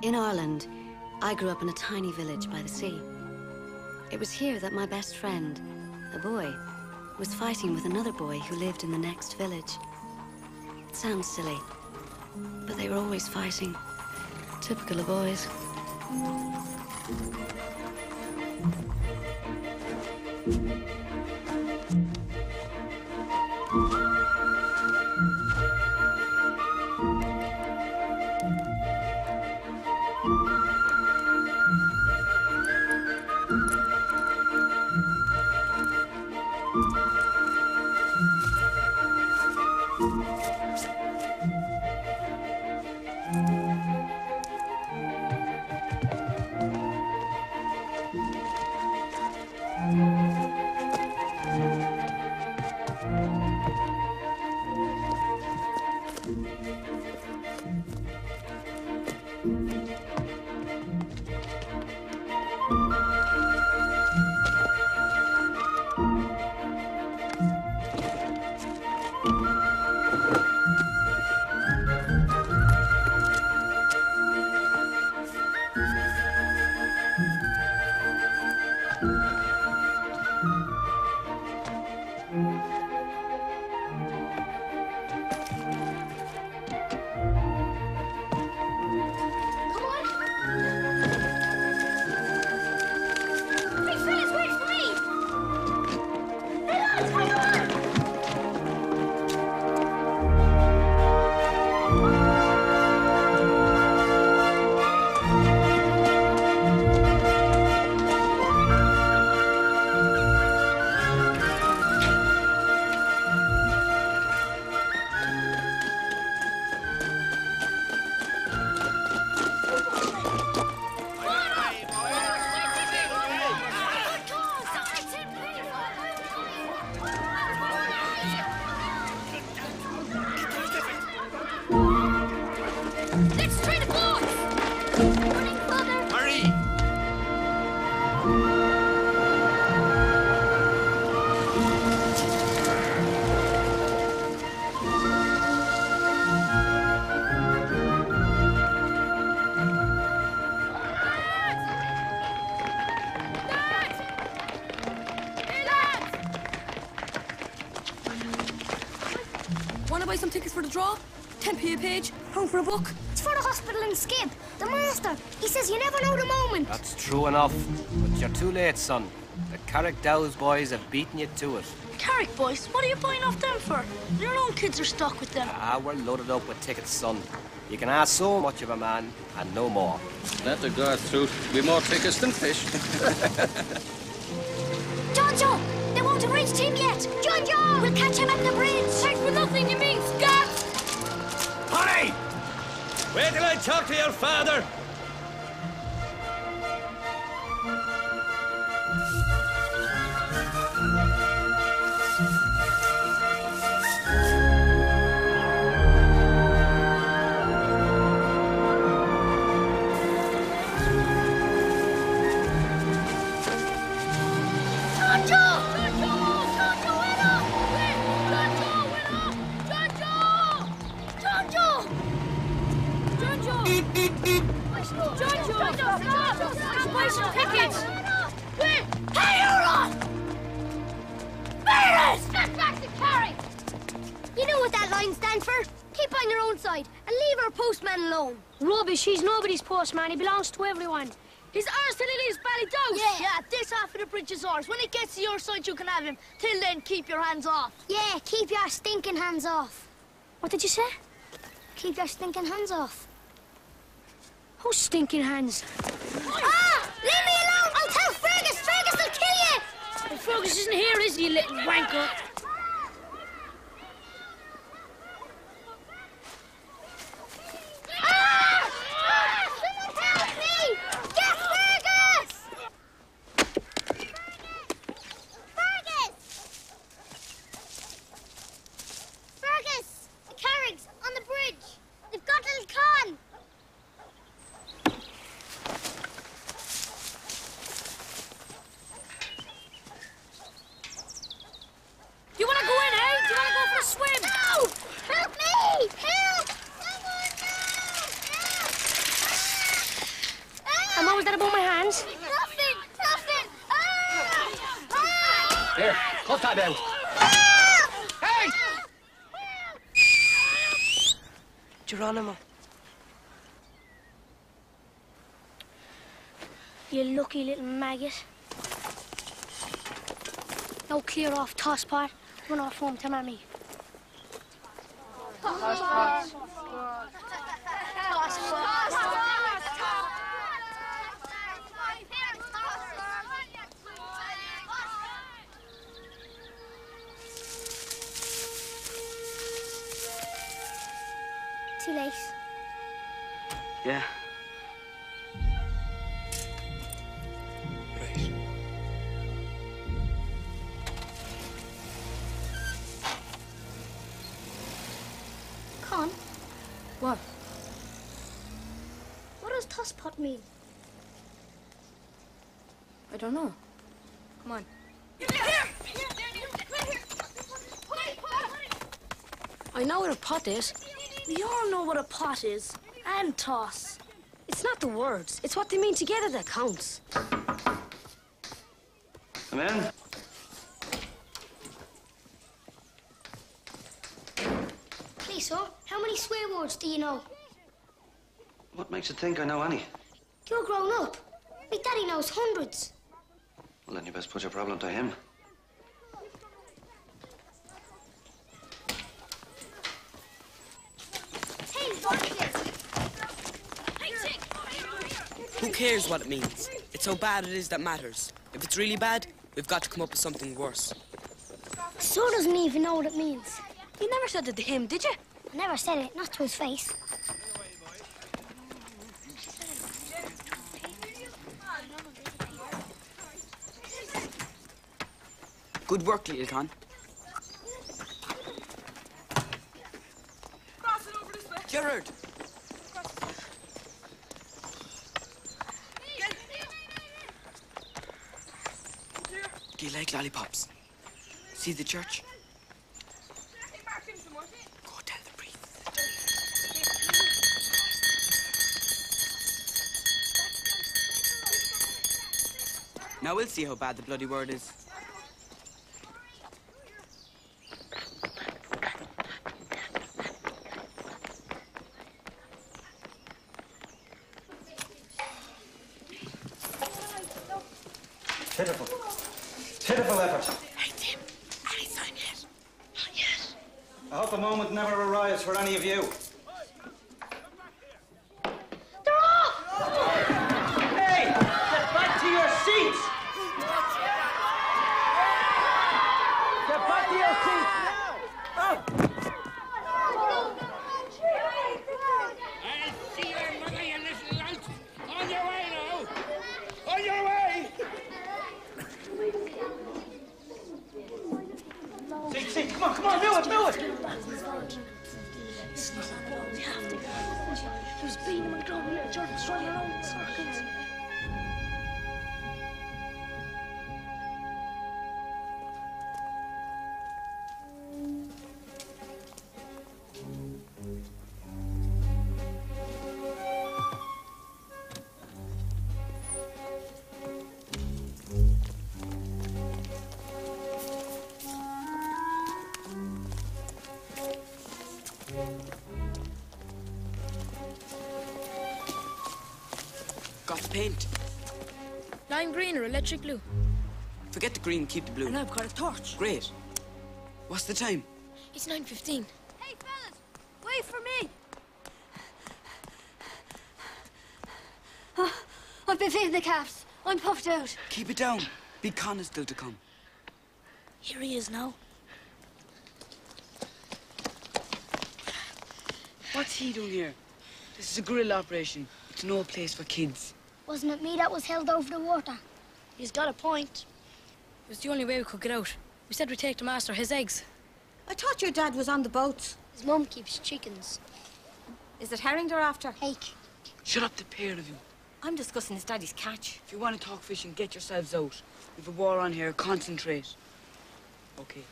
In Ireland, I grew up in a tiny village by the sea. It was here that my best friend, a boy, was fighting with another boy who lived in the next village. It sounds silly, but they were always fighting. Typical of boys. For a book. It's for the hospital in Skib. The master, he says you never know the moment. That's true enough, but you're too late, son. The Carrickdowse boys have beaten you to it. Carrick boys? What are you buying off them for? Your own kids are stuck with them. Ah, we're loaded up with tickets, son. You can ask so much of a man and no more. Let the guard through. We've more tickets than fish. John! They won't have reached him yet! John! We'll catch him at the bridge! Thanks for nothing, you mean, Scott! Honey! Wait till I talk to your father! He's nobody's postman, he belongs to everyone. He's ours till he leaves Ballydowse. Yeah, this half of the bridge is ours. When it gets to your side, you can have him. Till then, keep your hands off. Yeah, keep your stinking hands off. What did you say? Keep your stinking hands off. Who's stinking hands? Ah! Leave me alone! I'll tell Fergus! Fergus will kill you! Well, Fergus isn't here, is he, little wanker? that out. Hey! Geronimo. You lucky little maggot. Now clear off tosspot, run off home to Mammy. Tosspot. Too late. Yeah. What? What does tosspot mean? I don't know. Come on. I know what a pot is. We all know what a pot is. And toss. It's not the words. It's what they mean together that counts. Come in. Please, sir. How many swear words do you know? What makes you think I know any? You're grown up. My daddy knows hundreds. Well, then you best put your problem to him. Who cares what it means? It's how bad it is that matters. If it's really bad, we've got to come up with something worse. So doesn't even know what it means. You never said it to him, did you? I never said it, not to his face. Good work, little con. Cross it over this way. Gerard! Do you like lollipops? See the church? Now we'll see how bad the bloody word is. Pitiful. Pitiful effort. Hey, Tim. Any sign yet? Not yet. I hope a moment never arrives for any of you. Paint. Lime green or electric blue? Forget the green, keep the blue. And I've got a torch. Great. What's the time? It's 9:15. Hey, fellas, wait for me. Oh, I've been feeding the calves. I'm puffed out. Keep it down. Big Con is still to come. Here he is now. What's he doing here? This is a guerrilla operation. It's no place for kids. Wasn't it me that was held over the water? He's got a point. It was the only way we could get out. We said we'd take the master his eggs. I thought your dad was on the boat. His mum keeps chickens. Is it herring they're after? Hake. Shut up, the pair of you. I'm discussing his daddy's catch. If you want to talk fishing, get yourselves out. We've a war on here. Concentrate. OK.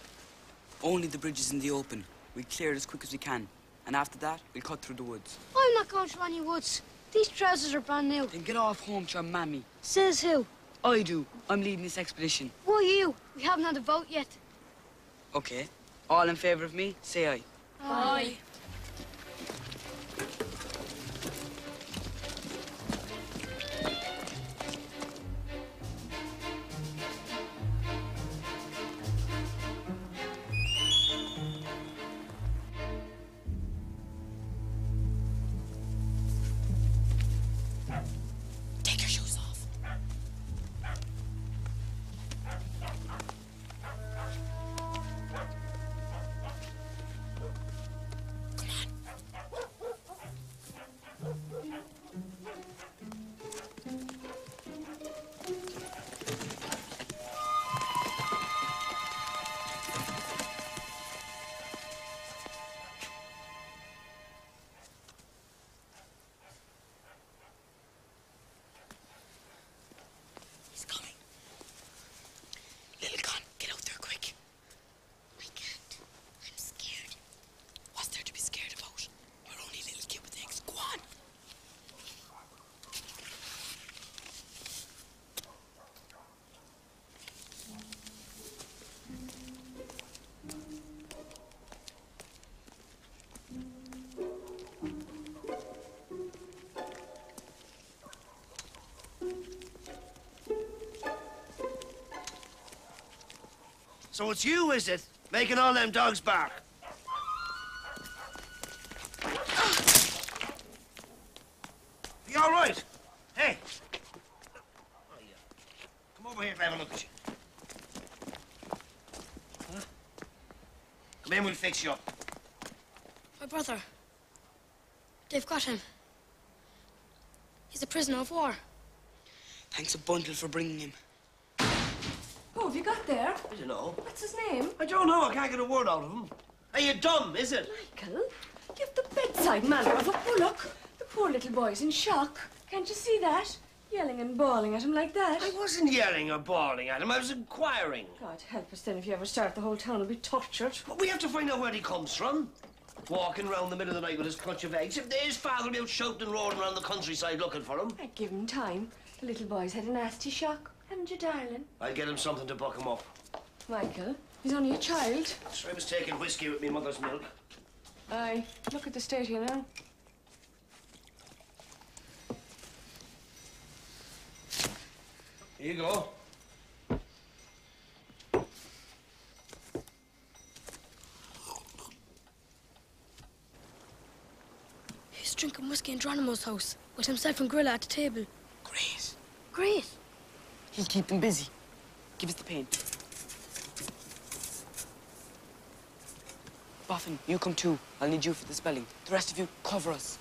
Only the bridge is in the open. We'll clear it as quick as we can. And after that, we'll cut through the woods. I'm not going through any woods. These trousers are brand new. Then get off home to your mammy. Says who? I do. I'm leading this expedition. Why you? We haven't had a vote yet. OK. All in favour of me, say aye. Aye. So it's you, is it? Making all them dogs bark. You all right? Hey. Oh, yeah. Come over here and have a look at you. Huh? Come in, we'll fix you up. My brother. They've got him. He's a prisoner of war. Thanks a bundle for bringing him. Who have you got there? I don't know. What's his name? I don't know. I can't get a word out of him. Are you dumb, is it? Michael, give the bedside manner of a bullock. The poor little boy's in shock. Can't you see that? Yelling and bawling at him like that. I wasn't yelling or bawling at him. I was inquiring. God help us then if you ever start. The whole town will be tortured. But we have to find out where he comes from. Walking round the middle of the night with his clutch of eggs. If his father will be out shouting and roaring around the countryside looking for him. I'd give him time. The little boy's had a nasty shock. Haven't you, darling? I'll get him something to buck him up. Michael, he's only a child. So I was taking whiskey with me mother's milk. Aye. Look at the state here now. Here you go. He's drinking whiskey in Geronimo's house with himself and Grilla at the table. Grace. Grace? He'll keep them busy. Give us the pain. Boffin, you come too. I'll need you for the spelling. The rest of you, cover us.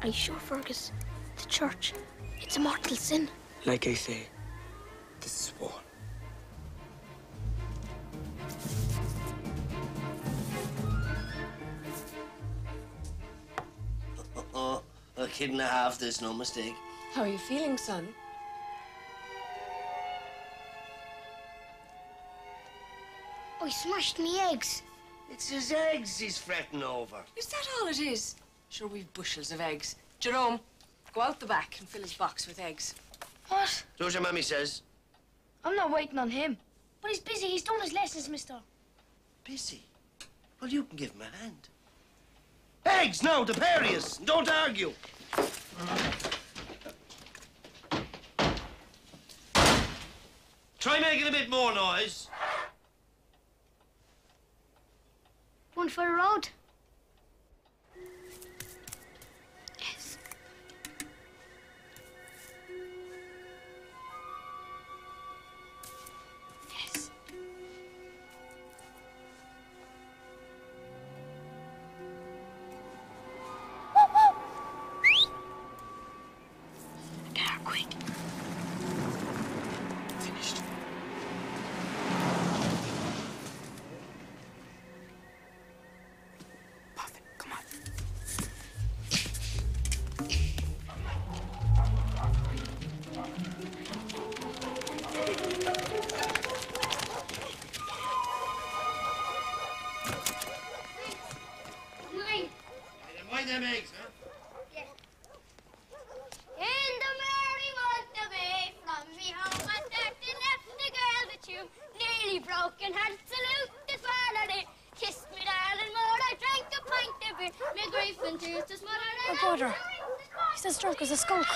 Are you sure, Fergus? The church, it's a mortal sin. Like I say, this is war. Oh, a kid and a half, there's no mistake. How are you feeling, son? Oh, he smashed me eggs. It's his eggs he's fretting over. Is that all it is? Sure, we've bushels of eggs. Jerome, go out the back and fill his box with eggs. What? Do as your mammy says. I'm not waiting on him. But he's busy. He's doing his lessons, mister. Busy? Well, you can give him a hand. Eggs now, to Parius. Don't argue. Try making a bit more noise. One for the road. brother. He's as drunk as a skunk.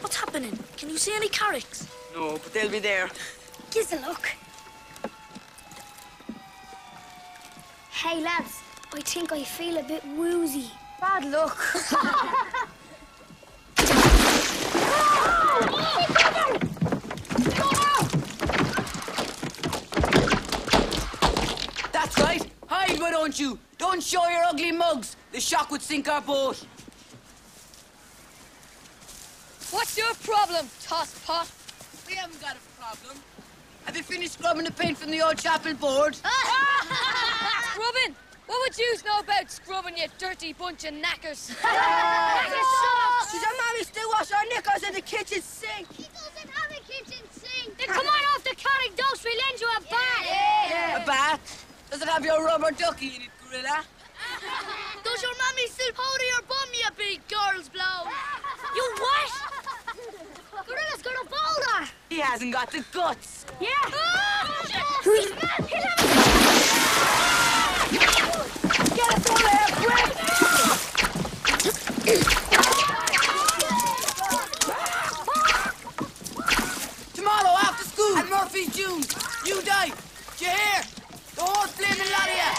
What's happening? Can you see any carracks? No, but they'll be there. Give us a look. Hey, lads, I think I feel a bit woozy. Bad luck. That's right. Hide, why don't you? Don't show your ugly mugs. The shock would sink our boat. What's your problem, tosspot? We haven't got a problem. Have you finished scrubbing the paint from the old chapel board? Scrubbing? What would you know about scrubbing, you dirty bunch of knackers? She's a mammy still wash her knickers in the kitchen sink. She doesn't have a kitchen sink. Then come on off the Carrickdowse, we'll lend you a bath. Yeah. A bath? Does it have your rubber ducky in it, gorilla? Does your mammy still powder your bum, you big girl's blow? You what? Gorilla's got a boulder. He hasn't got the guts. Yeah. Get us all out quick! Tomorrow after school at Murphy's Dunes, you die. Do you hear? The whole flaming lot of you.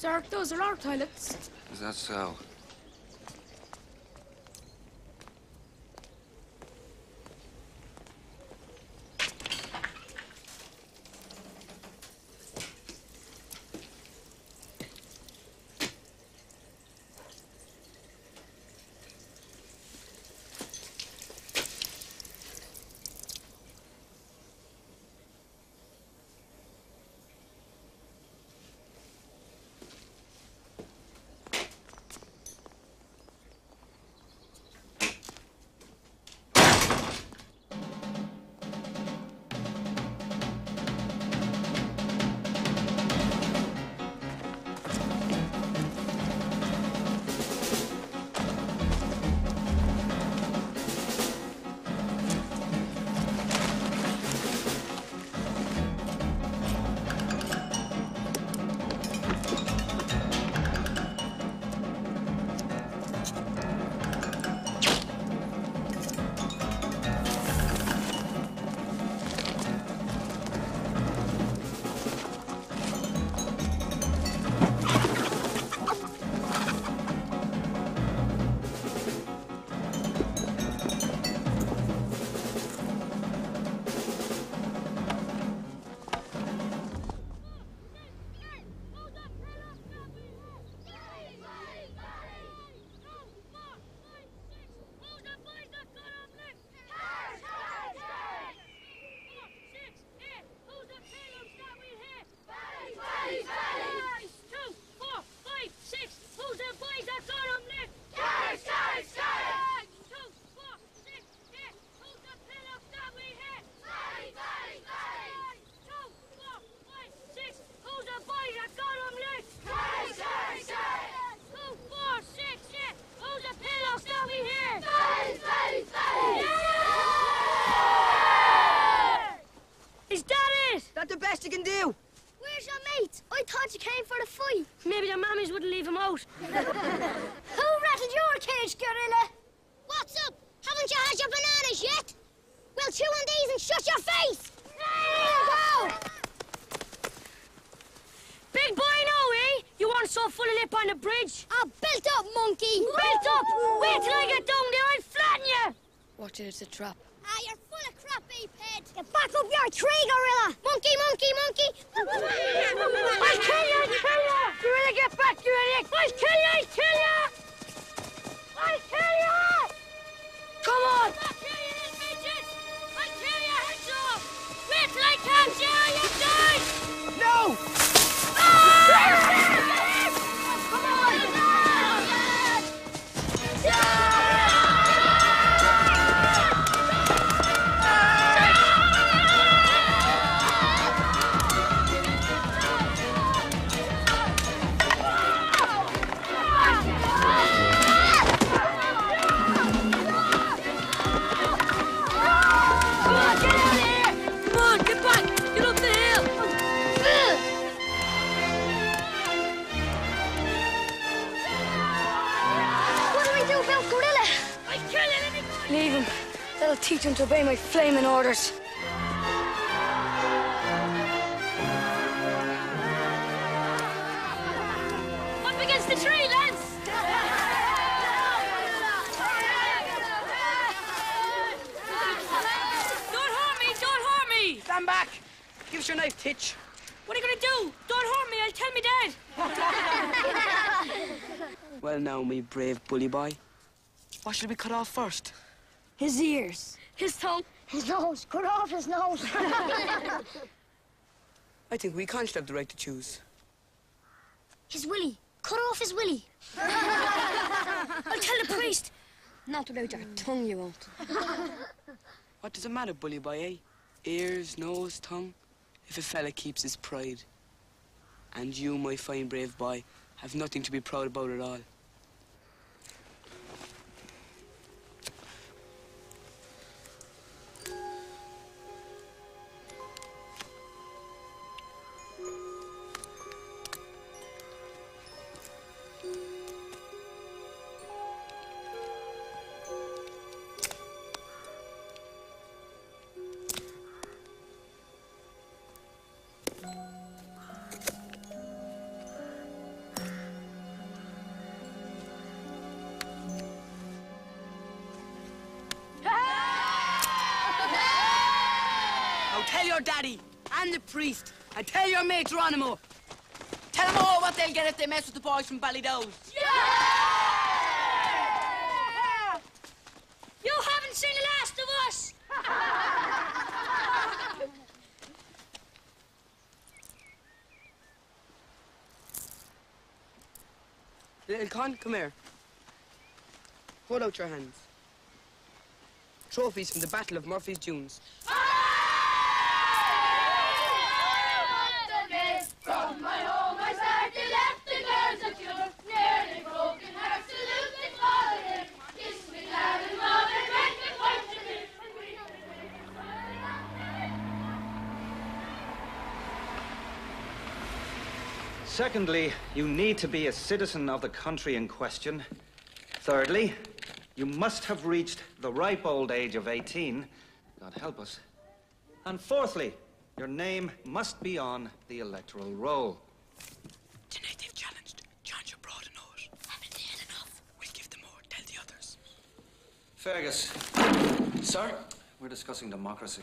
Sir, those are our toilets. Is that so? the best you can do. Where's your mate? I thought you came for the fight. Maybe their mammies wouldn't leave him out. Who rattled your cage, gorilla? What's up? Haven't you had your bananas yet? Well, chew on these and shut your face! No! Go! Big boy now, eh? You weren't so full of lip on the bridge. I built up, monkey. Built up? Wait till I get down there, I'll flatten you. Watch it, it's a trap. Ah, you're full of crap, ape-head. Get back up your tree, gorilla. Monkey, monkey, monkey. I'll kill you, I'll kill you. Gorilla, get back, you idiot. I'll kill you, I'll kill you. I'll kill you. Come on. I'll kill you, little midget. I'll kill you, heads off. Wait till I catch you, you die. No. Teach him to obey my flaming orders. Up against the tree, lads! Don't harm me! Don't harm me! Stand back! Give us your knife, Titch. What are you gonna do? Don't harm me! I'll tell me dad. Well now, me brave bully boy. What should we cut off first? His ears. His tongue. His nose. Cut off his nose. I think we can't have the right to choose. His willy. Cut off his willy. I'll tell the priest. Not about your tongue, you won't. What does it matter, bully boy, eh? Ears, nose, tongue. If a fella keeps his pride. And you, my fine brave boy, have nothing to be proud about at all. Tell your daddy and the priest, and tell your mate Geronimo. Tell them all what they'll get if they mess with the boys from Ballydowse. Yeah! You haven't seen the last of us. Little con, come here. Hold out your hands. Trophies from the Battle of Murphy's Dunes. Secondly, you need to be a citizen of the country in question. Thirdly, you must have reached the ripe old age of 18. God help us. And fourthly, your name must be on the electoral roll. Tonight they've challenged. Chance you're broad enough. Haven't they had enough? We'll give them more. Tell the others. Fergus. Sir? We're discussing democracy.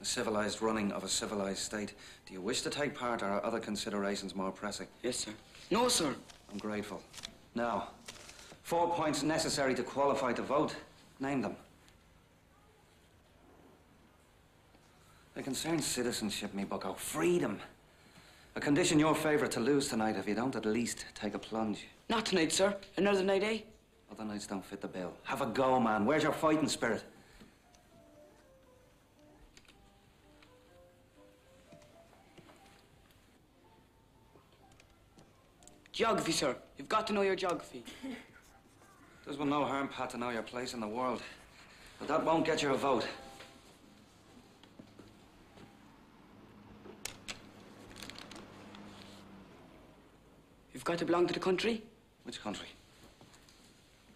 The civilized running of a civilized state. Do you wish to take part, or are other considerations more pressing? Yes, sir. No, sir. I'm grateful. Now, 4 points necessary to qualify to vote. Name them. They concern citizenship, me bucko. Freedom. A condition your favourite to lose tonight if you don't at least take a plunge. Not tonight, sir. Another night, eh? Other nights don't fit the bill. Have a go, man. Where's your fighting spirit? Geography, sir. You've got to know your geography. Does one no harm, Pat, to know your place in the world. But that won't get you a vote. got to belong to the country. Which country?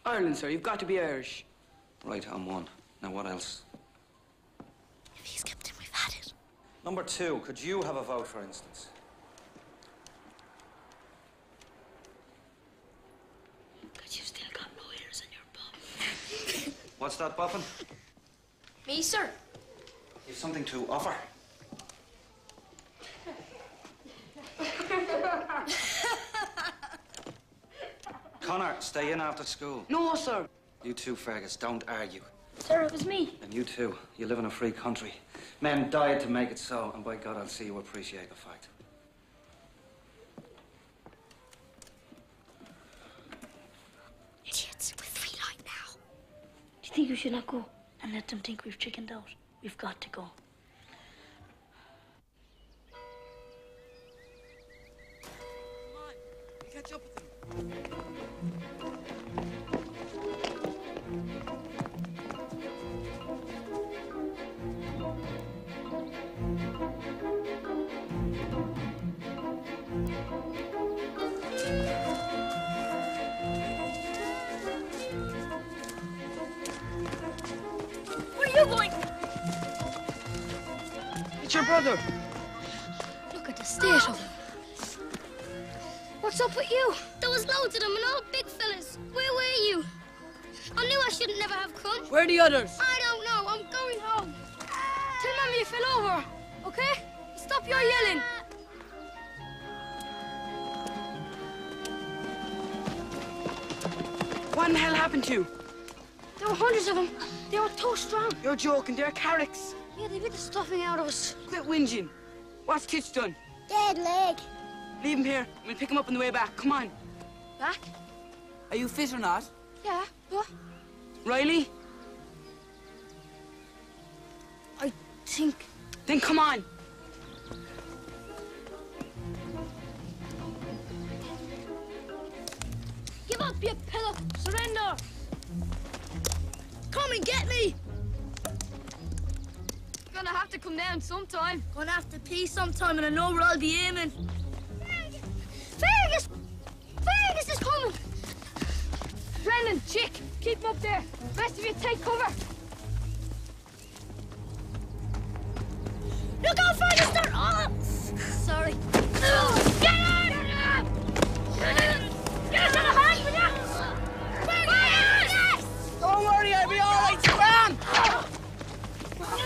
Ireland, sir. You've got to be Irish. Right, I'm one. Now, what else? If he's captain, we've had it. Number two, could you have a vote, for instance? Because you've still got no ears in your bum. What's that, bopping? Me, sir. You've something to offer. Connor, stay in after school. No, sir. You too, Fergus. Don't argue. Sir, it was me. And you too. You live in a free country. Men died to make it so, and by God, I'll see you appreciate the fact. Idiots, we're free right now. Do you think we should not go and let them think we've chickened out? We've got to go. Catch up with them. Where are you going? It's your brother. Look at the state of him. What's up with you? There was loads of them and all big fellas. Where were you? I knew I shouldn't never have come. Where are the others? I don't know. I'm going home. Tell Mammy you fell over, okay? Stop your yelling. What in the hell happened to you? There were hundreds of them. They were too strong. You're joking. They're carricks. Yeah, they beat the stuffing out of us. Quit whinging. What's Kitch done? Dead leg. Leave him here. I'm going to pick him up on the way back. Come on. Back? Are you fit or not? Yeah. What? Riley? I think... Then come on. Give up, you pillow. Surrender. Come and get me. Gonna have to come down sometime. Gonna have to pee sometime and I know where I'll be aiming. Fergus! Fergus is coming! Brennan, Chick, keep him up there. Rest of you take cover. Look out, Fergus! They're all up! Sorry. Get out! Get out of hand for that! Fergus! Don't worry, I'll be all right. Stand! Look at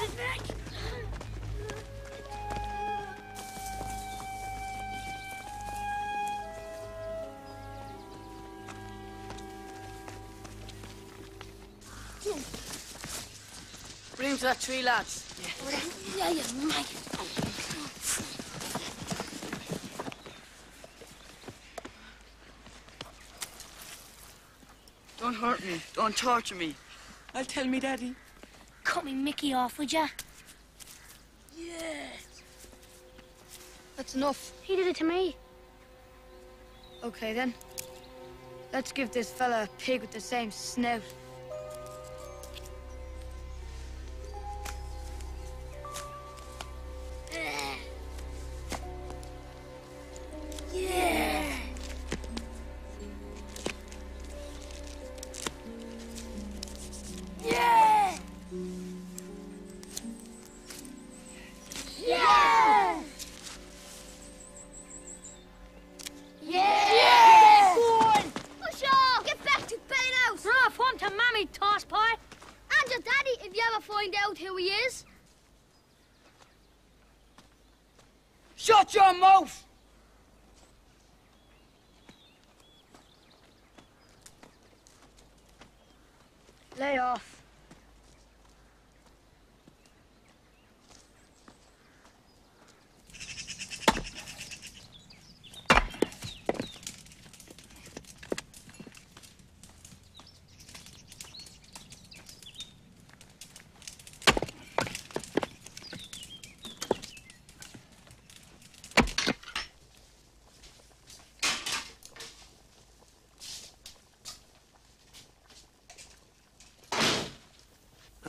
his neck! Bring him to that tree, lads. Yeah, yeah, yeah, Mike. Don't hurt me. Don't torture me. I'll tell me daddy. Cut me Mickey off, would ya? Yes. That's enough. He did it to me. Okay, then. Let's give this fella a pig with the same snout.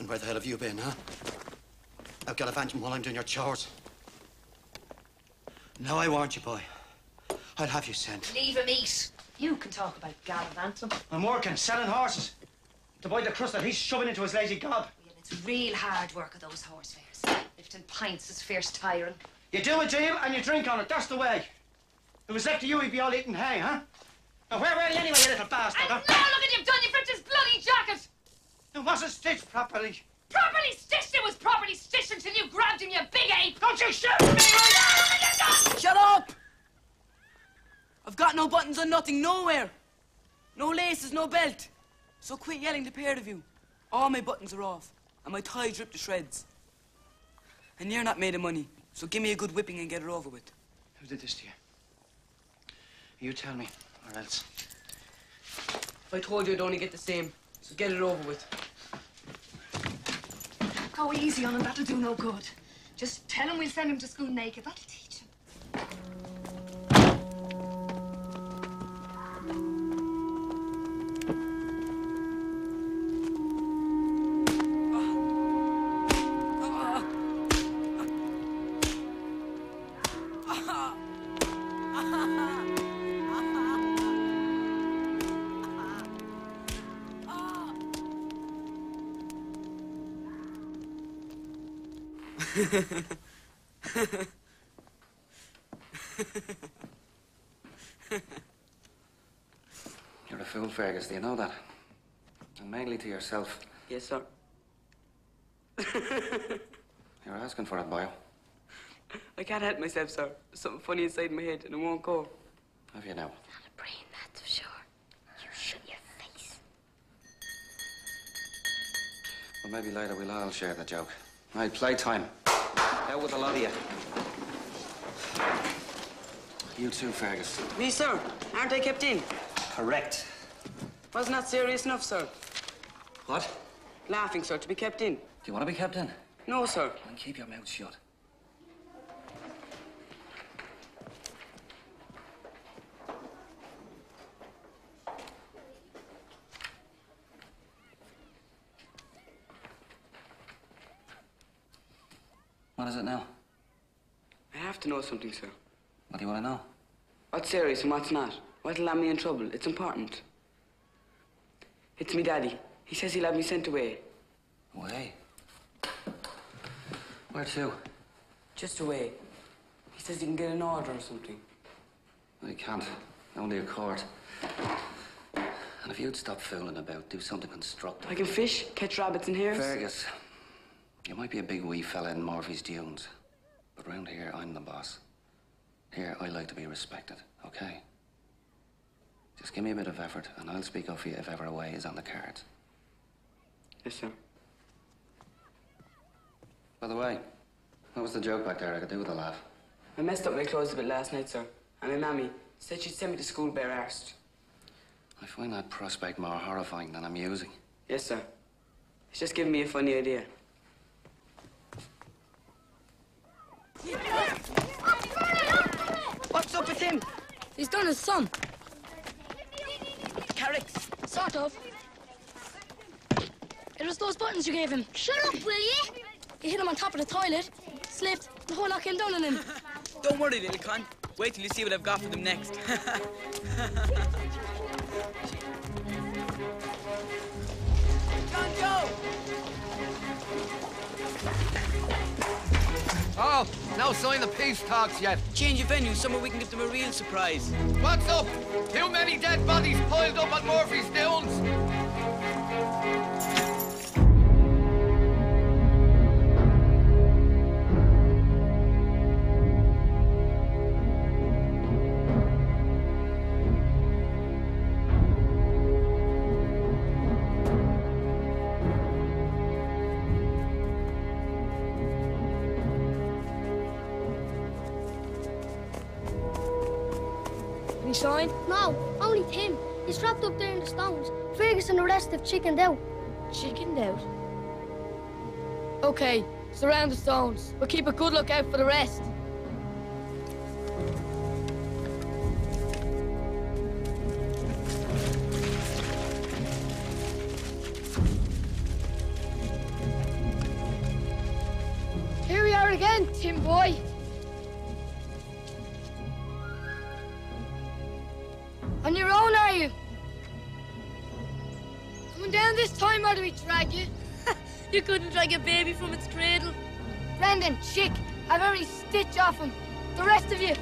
Where the hell have you been, huh? I've got a vantage while I'm doing your chores. No, I warrant you, boy. I'll have you sent. Leave him eat. You can talk about gallivanting. I'm working, selling horses. To buy the crust that he's shoving into his lazy gob. Yeah, it's real hard work of those horse fairs. Lifting pints is fierce tiring. You do a deal and you drink on it, that's the way. If it was left to you, he'd be all eating hay, huh? Now, where were you anyway, you little bastard, huh? No, look at him, done, you flipped his bloody jacket! It wasn't stitched properly. Properly stitched? It was properly stitched until you grabbed him, you big ape! Don't you shoot me! No, look at him. Shut up! I've got no buttons on nothing, nowhere. No laces, no belt. So quit yelling, the pair of you. All my buttons are off, and my ties ripped to shreds. And you're not made of money, so give me a good whipping and get it over with. Who did this to you? You tell me, or else. I told you I'd only get the same, so get it over with. Go easy on him, that'll do no good. Just tell him we'll send him to school naked, that'll teach him. You're a fool, Fergus, do you know that? And mainly to yourself. Yes, sir. You're asking for it, boy. I can't help myself, sir. There's something funny inside my head and it won't go. Have you now? It's not a brain, that's for sure. You shut your face. Well, maybe later we'll all share the joke. Right, play time. Out with a lot of you. You too, Fergus. Me, sir. Aren't I kept in? Correct. Wasn't that serious enough, sir? What? Laughing, sir, to be kept in. Do you want to be kept in? No, sir. Then keep your mouth shut. What is it now? I have to know something, sir. What do you want to know? What's serious and what's not? What'll have me in trouble? It's important. It's me daddy. He says he'll have me sent away. Away? Where to? Just away. He says he can get an order or something. No, he can't. Only a court. And if you'd stop fooling about, do something constructive. I can fish, catch rabbits and hares. Fergus. You might be a big wee fella in Murphy's Dunes, but round here, I'm the boss. Here, I like to be respected, okay? Just give me a bit of effort, and I'll speak up for you if ever a way is on the cards. Yes, sir. By the way, what was the joke back there? I could do with a laugh. I messed up my clothes a bit last night, sir, and my mammy said she'd send me to school bare-arsed. I find that prospect more horrifying than amusing. Yes, sir. It's just giving me a funny idea. What's up with him? He's done his sum. Carricks. Sort of. It was those buttons you gave him. Shut up, will you? He hit him on top of the toilet, slipped, the whole lot came down on him. Don't worry, little con. Wait till you see what I've got for them next. Oh, no sign of peace talks yet. Change of venue, somewhere we can give them a real surprise. What's up? Too many dead bodies piled up on Murphy's Dunes. No, only Tim. He's trapped up there in the stones. Fergus and the rest have chickened out. Chickened out? Okay, surround the stones. We'll keep a good look out for the rest. Here we are again, Tim boy. On your own, are you? Come down this time, or do we drag you? You couldn't drag a baby from its cradle. Brendan, Chick, I've every stitch off him. The rest of you.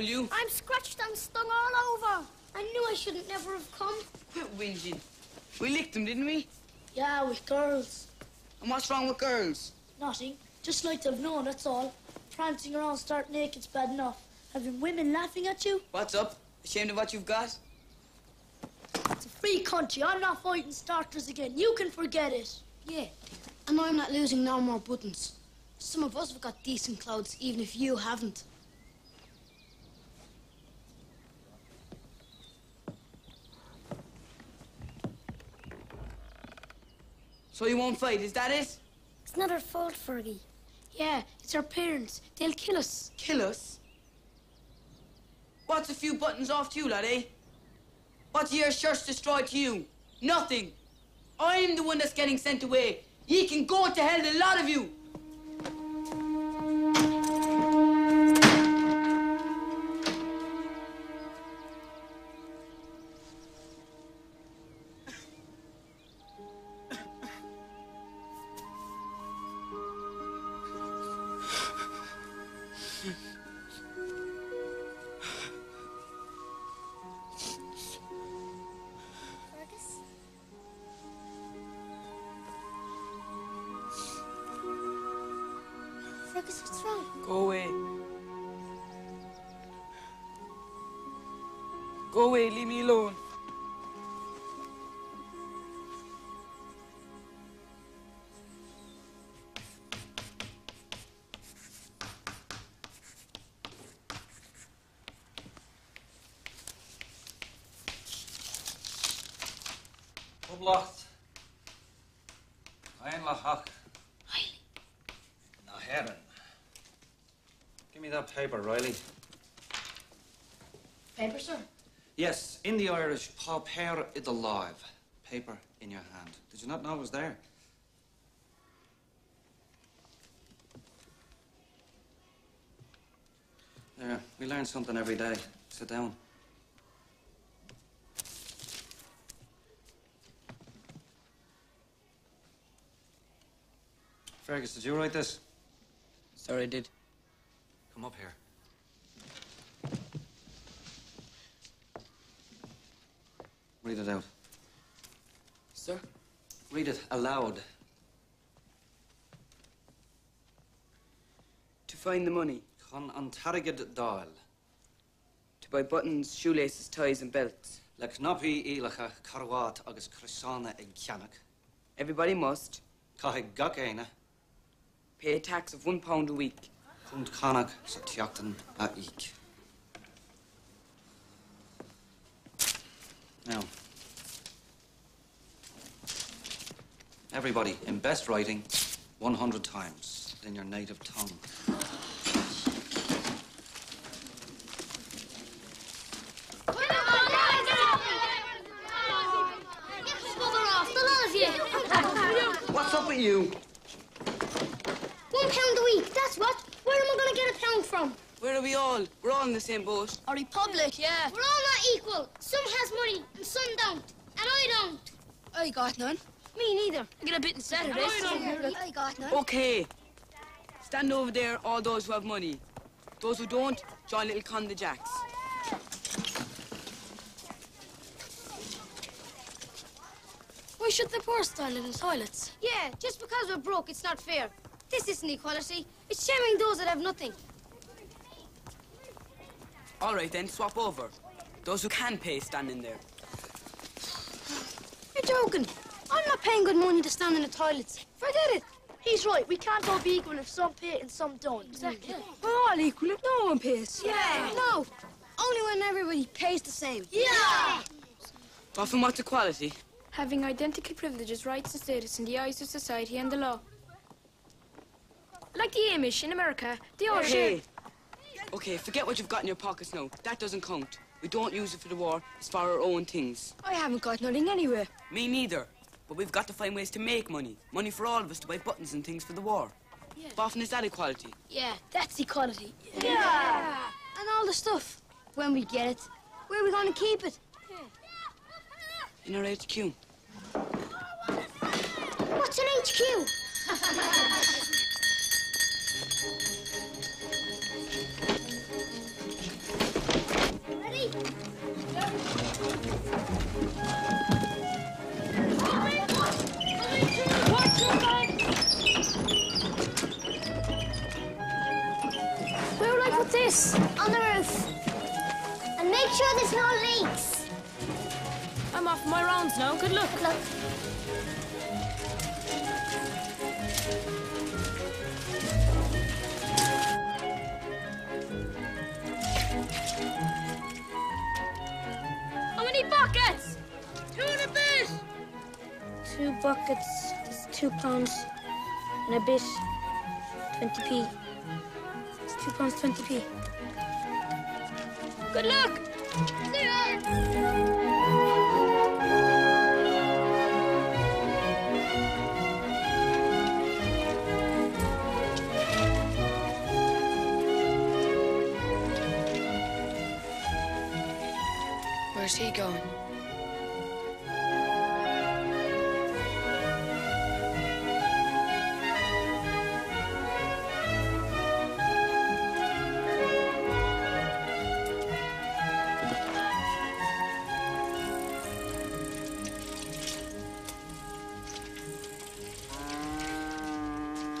You. I'm scratched and stung all over. I knew I shouldn't never have come. Quit whinging. We licked them, didn't we? Yeah, with girls. And what's wrong with girls? Nothing. Just like they've known, that's all. Prancing around stark naked's bad enough. Having women laughing at you. What's up? Ashamed of what you've got? It's a free country. I'm not fighting starters again. You can forget it. Yeah, and I'm not losing no more buttons. Some of us have got decent clothes, even if you haven't. So you won't fight, is that it? It's not our fault, Fergie. Yeah, it's our parents. They'll kill us. Kill us? What's a few buttons off to you, lad, eh? What's your shirts destroyed to you? Nothing. I'm the one that's getting sent away. Ye can go to hell, the lot of you. Leave me alone. Oblacht. Ein Lahak. Na Herren. Give me that paper, Riley. Paper, sir? Yes, in the Irish, paper is alive. Paper in your hand. Did you not know it was there? There, we learn something every day. Sit down. Fergus, did you write this? Sorry, I did. Come up here. Read it out. Sir? Read it aloud. To find the money. Con antarigid dal. To buy buttons, shoelaces, ties and belts. Lek napi ilacha karwat agus krisana eg kianak. Everybody must. Cahig Gakaina. Pay a tax of £1 a week. Punt Connag Saptiakton at Eek. Now, everybody, in best writing, 100 times in your native tongue. What's up with you? £1 a week, that's what. Where am I going to get £1 from? Where are we all? We're all in the same boat. A republic, yeah. We're all not equal. Some has money and some don't. And I don't. I got none. Me neither. I get a bit in Saturdays. I got none. Okay. Stand over there, all those who have money. Those who don't, join little Con the Jacks. Why should the poor stand in the toilets? Yeah, just because we're broke, it's not fair. This isn't equality. It's shaming those that have nothing. All right, then, swap over. Those who can pay stand in there. You're joking. I'm not paying good money to stand in the toilets. Forget it. He's right. We can't all be equal if some pay and some don't. Exactly. We're all equal if no one pays. Yeah. No. Only when everybody pays the same. Yeah. Well, from what's equality? Having identical privileges, rights and status in the eyes of society and the law. Like the Amish in America, they all share. Okay, forget what you've got in your pockets now. That doesn't count. We don't use it for the war. It's for our own things. I haven't got nothing anywhere. Me neither. But we've got to find ways to make money. Money for all of us to buy buttons and things for the war. Yeah. But often is that equality? Yeah, that's equality. Yeah. Yeah. And all the stuff. When we get it, where are we going to keep it? Yeah. In our HQ. What's an HQ? Ready? Where would I put this? On the roof. And make sure there's no leaks. I'm off my rounds now. Good luck. Good luck. Buckets! Two and a bit! 2 buckets, it's £2 and a bit, 20p. It's £2, 20p. Good luck! See you. Where's he going?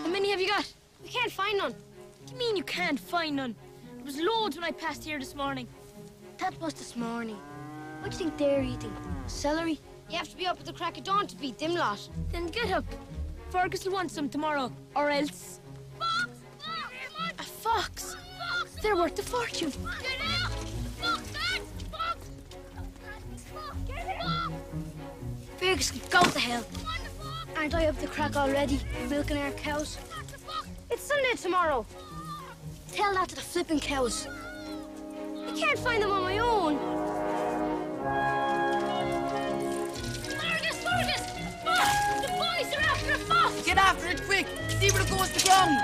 How many have you got? We can't find none. What do you mean you can't find none? There was loads when I passed here this morning. That was this morning. What do you think they're eating? Celery? You have to be up at the crack of dawn to beat them lot. Then get up. Fergus will want some tomorrow, or else... Fox! Fox! A fox? Fox! They're worth a fortune. Get out! Fox! Fox! Get out! Fergus can go to hell. Aren't I up the crack already, milking our cows? It's Sunday tomorrow. Tell that to the flipping cows. I can't find them on my own. Get after it quick! See where it goes to ground!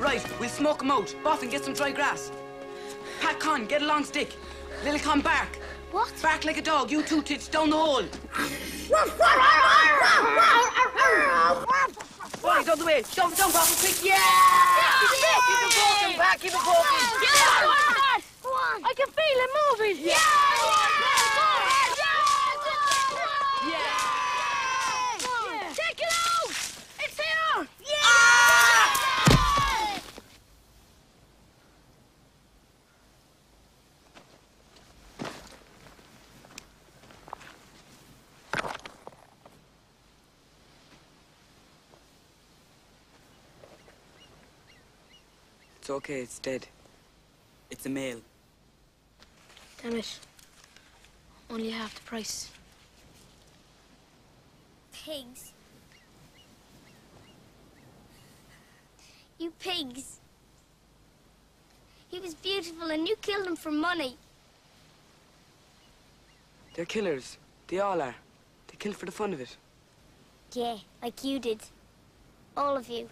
Right, we'll smoke 'em out. Boffin, get some dry grass. Pat Con, get a long stick. Little Con, bark. What? Bark like a dog. You two tits down the hole. Boys, all the way. Shove it down, Boffin, quick. Yeah! Keep it walking, back, keep it walking. Yeah! I can feel it moving. Yeah! Yeah! Check it out! It's here! Yeah! It's okay, it's dead. It's a male. Damn it. Only half the price. Pigs. You pigs. He was beautiful and you killed him for money. They're killers. They all are. They kill for the fun of it. Yeah, like you did. All of you.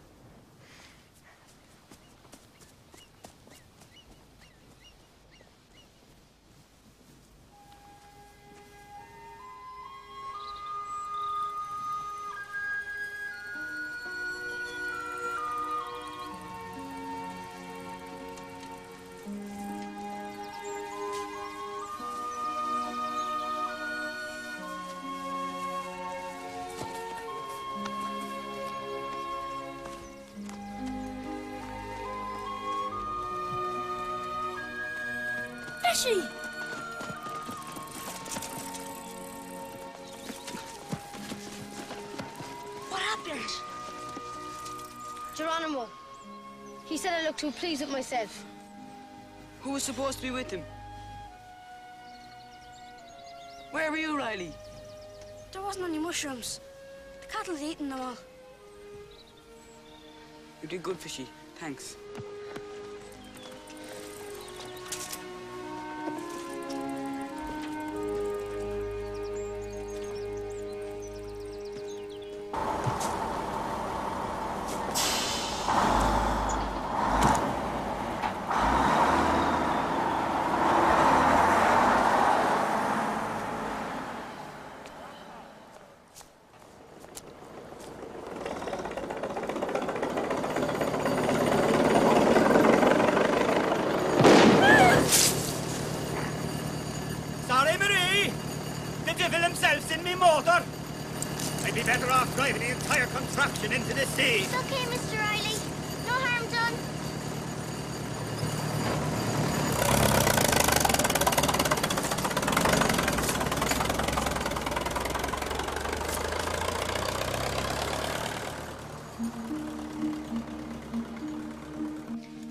Fishy! What happened? Geronimo. He said I looked too pleased with myself. Who was supposed to be with him? Where were you, Riley? There wasn't any mushrooms. The cattle had eaten them all. You did good, Fishy. Thanks. It's okay, Mr. Riley. No harm done.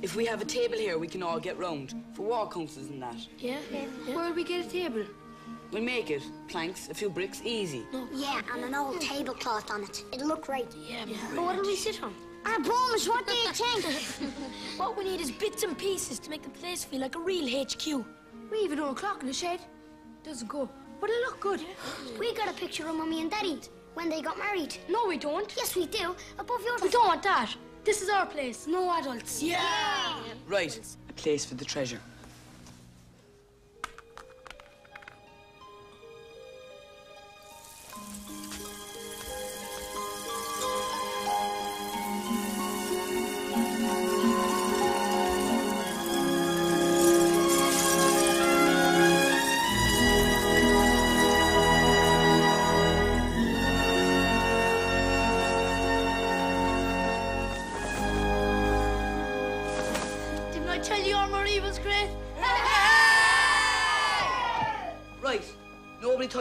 If we have a table here, we can all get round. For war councils and that. Yeah? Yeah. Where'll we get a table? We'll make it. Planks, a few bricks, easy. Yeah, and an old tablecloth on it. It'll look right. Yeah, but what do we sit on? Our bombs, what do you think? What we need is bits and pieces to make the place feel like a real HQ. We even own a clock in the shed. Doesn't go. But it'll look good. We got a picture of Mummy and Daddy when they got married. No, we don't. Yes, we do. Above your... We don't want that. This is our place. No adults. Yeah! Right. A place for the treasure.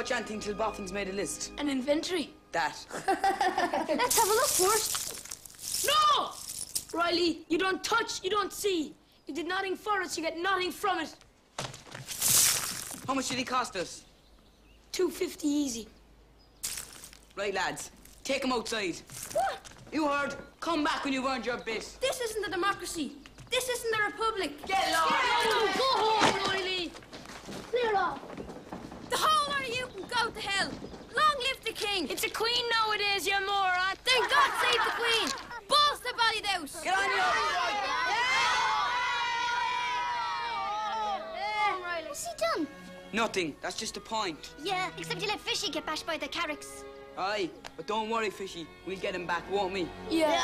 Anything till Boffin's made a list. An inventory? That. Let's have a look first. No! Riley, you don't touch, you don't see. You did nothing for us, you get nothing from it. How much did he cost us? 250 easy. Right, lads. Take him outside. What? You heard. Come back when you've earned your bit. This isn't a democracy. This isn't a republic. Get lost! Go home, Riley! Clear off! The whole lot of you can go to hell. Long live the king. It's a queen nowadays, you moron. Then God save the queen. Balls to Ballydowse. Get on your... Nothing. That's just the point. Yeah, except you let Fishy get bashed by the Carricks. Aye, but don't worry, Fishy. We'll get him back, won't we? Yeah.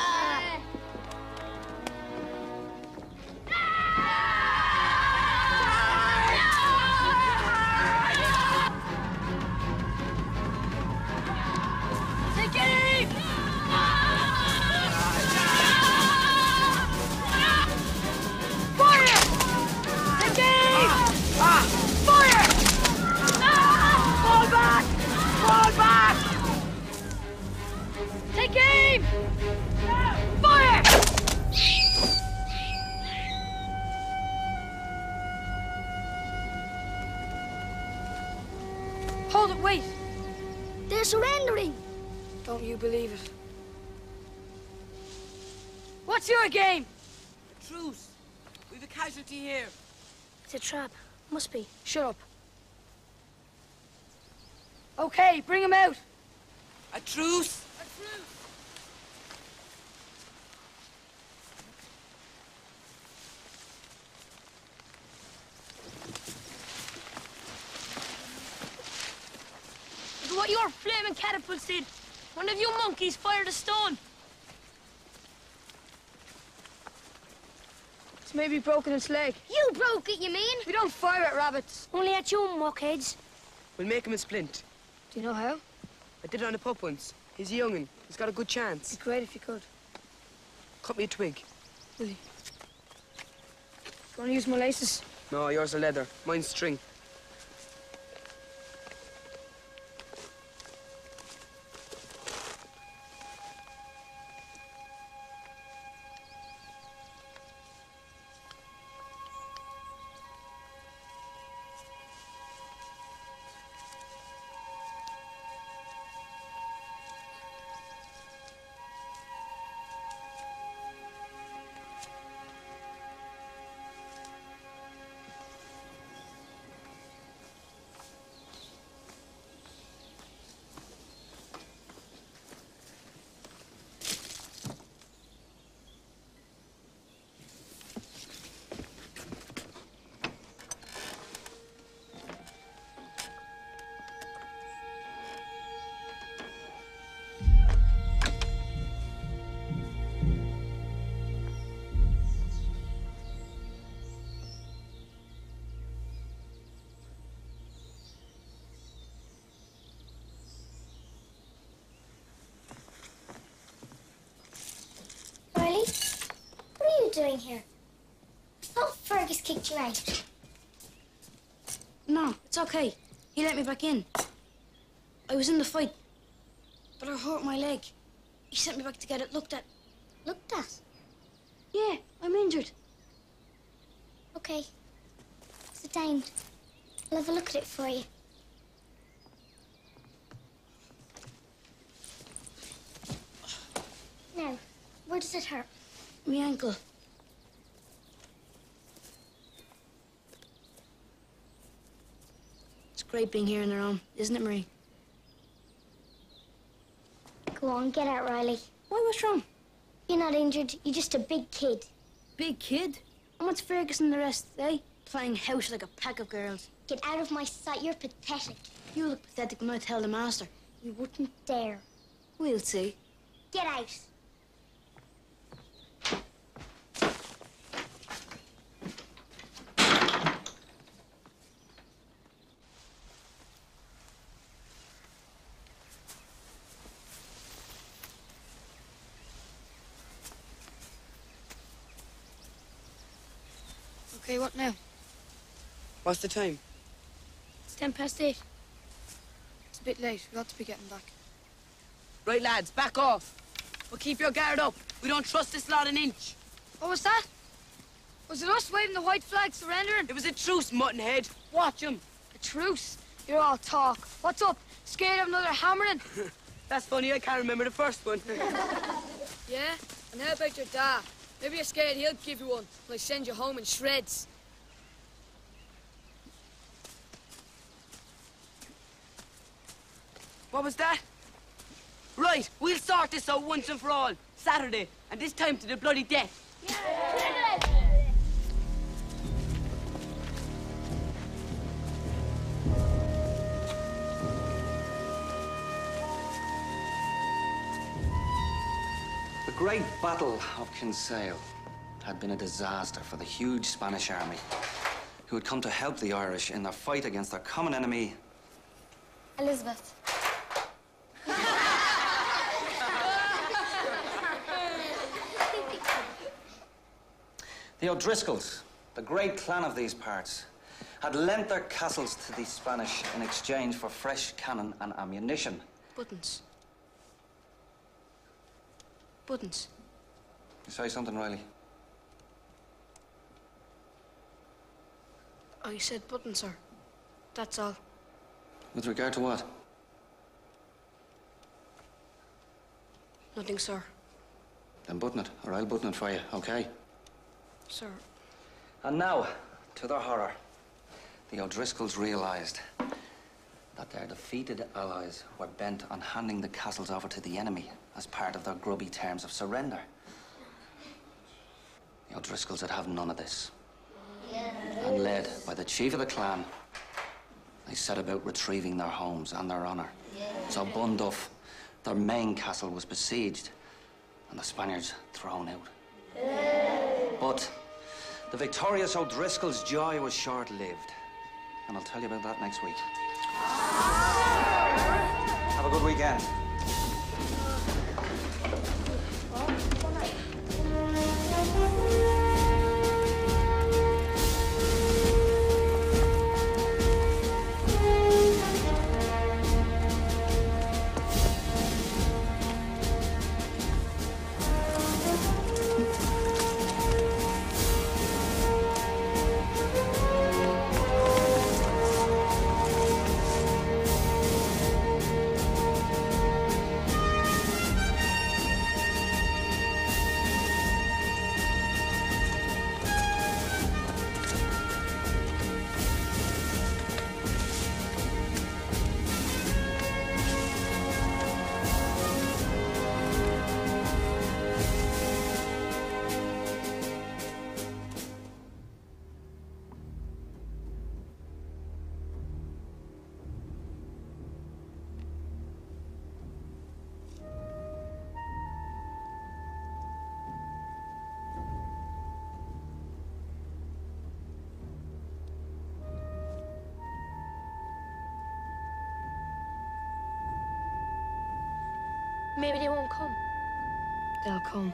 Surrendering. Don't you believe it? What's your game? A truce. We've a casualty here. It's a trap. Must be. Shut up. Okay, bring him out. A truce. A truce. What your flaming catapults did. One of you monkeys fired a stone. It's maybe broken its leg. You broke it, you mean? We don't fire at rabbits. Only at you mockheads. We'll make him a splint. Do you know how? I did it on a pup once. He's a young'un. He's got a good chance. It'd be great if you could. Cut me a twig. Will you? Want to use my laces? No, yours are leather. Mine's string. Doing here? Oh, Fergus kicked you out. No, it's okay. He let me back in. I was in the fight, but I hurt my leg. He sent me back to get it looked at. Looked at? Yeah, I'm injured. Okay. Sit down. I'll have a look at it for you. Now, where does it hurt? My ankle. Great being here on their own, isn't it, Marie? Go on, get out, Riley. Why, what's wrong? You're not injured, you're just a big kid. Big kid? And what's Fergus and the rest, eh? Playing house like a pack of girls. Get out of my sight, you're pathetic. You look pathetic when I tell the master. You wouldn't dare. We'll see. Get out. Okay, what now? What's the time? It's 8:10. It's a bit late. We ought to be getting back. Right, lads, back off. We'll keep your guard up. We don't trust this lot an inch. What was that? Was it us waving the white flag surrendering? It was a truce, muttonhead. Watch 'em. A truce? You're all talk. What's up? Scared of another hammering? That's funny. I can't remember the first one. Yeah? And how about your dad? Maybe you're scared he'll give you one, but he'll send you home in shreds. What was that? Right, we'll sort this out once and for all. Saturday, and this time to the bloody death. Yeah. Great Battle of Kinsale had been a disaster for the huge Spanish army who had come to help the Irish in their fight against their common enemy... Elizabeth. The O'Driscolls, the great clan of these parts, had lent their castles to the Spanish in exchange for fresh cannon and ammunition. Buttons. Buttons. You say something, Riley? I said buttons, sir. That's all. With regard to what? Nothing, sir. Then button it, or I'll button it for you, okay? Sir. And now, to their horror, the O'Driscolls realised that their defeated allies were bent on handing the castles over to the enemy as part of their grubby terms of surrender. The O'Driscolls would have none of this. Yeah. And led by the chief of the clan, they set about retrieving their homes and their honour. Yeah. So Bunduff, their main castle, was besieged and the Spaniards thrown out. Yeah. But the victorious O'Driscolls' joy was short-lived. And I'll tell you about that next week. Have a good weekend. Maybe they won't come. They'll come.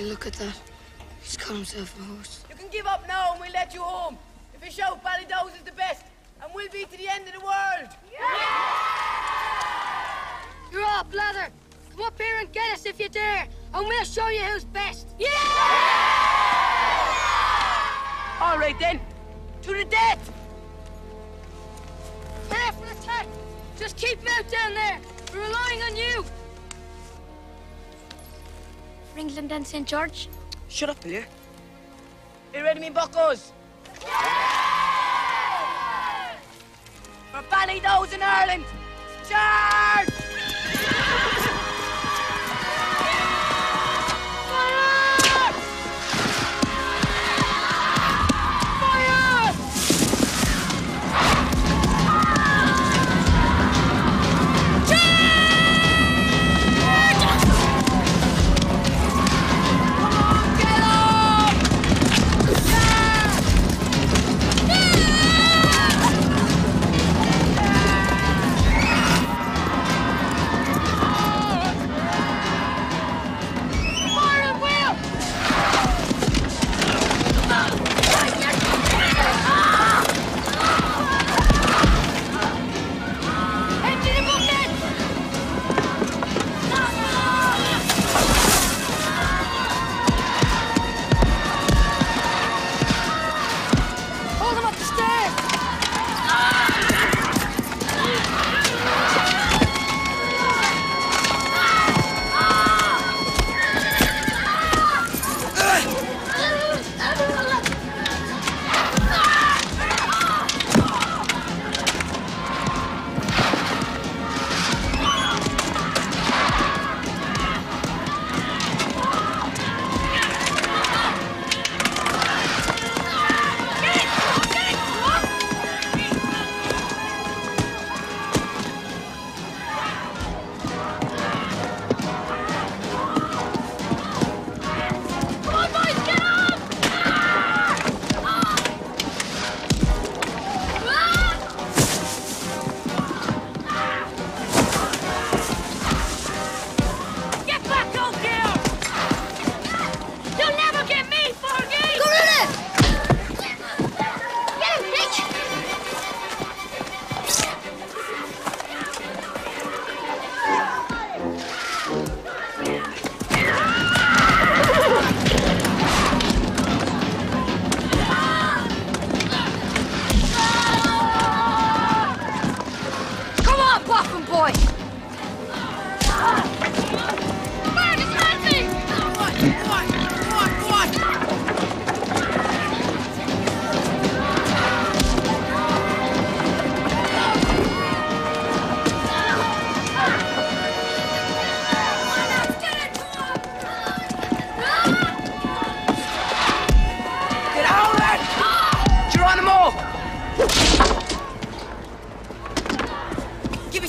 Look at that. He's got himself a horse. You can give up now and we'll let you home. If you shout, Ballydowse is the best, and we'll be to the end of the world. Yeah! You're all blather. Come up here and get us if you dare, and we'll show you who's best. Yeah! Yeah! All right then, to the death. Careful attack. Just keep out down there. We're relying on you. England and St. George. Shut up, will you? You ready, me buckos? Yeah! For Ballydowse in Ireland, charge!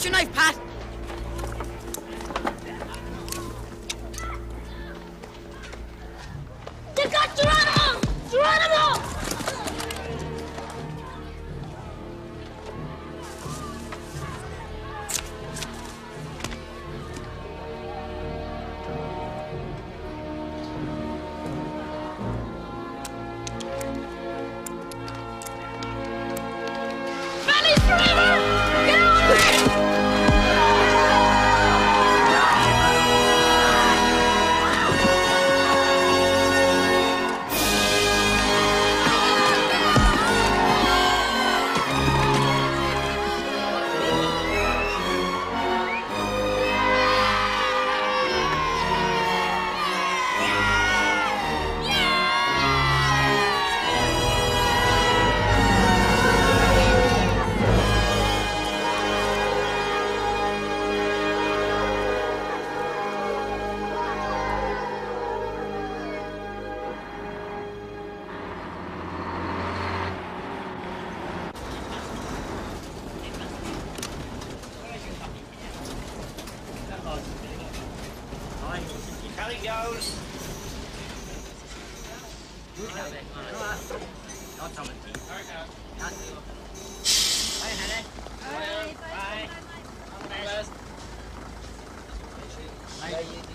your knife, Pat. They've got Geronimo! Geronimo!